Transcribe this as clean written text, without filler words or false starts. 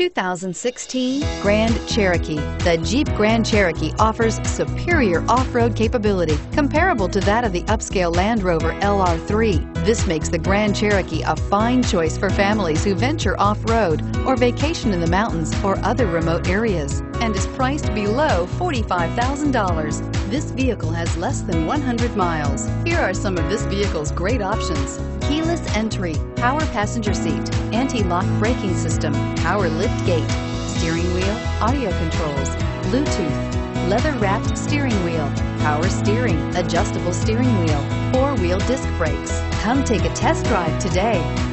2016 Grand Cherokee. The Jeep Grand Cherokee offers superior off-road capability comparable to that of the upscale Land Rover LR3. This makes the Grand Cherokee a fine choice for families who venture off-road or vacation in the mountains or other remote areas, and is priced below $45,000. This vehicle has less than 100 miles. Here are some of this vehicle's great options: keyless entry, power passenger seat, anti-lock braking system, power lift gate, steering wheel audio controls, Bluetooth, leather-wrapped steering wheel, power steering, adjustable steering wheel, four-wheel disc brakes. Come take a test drive today.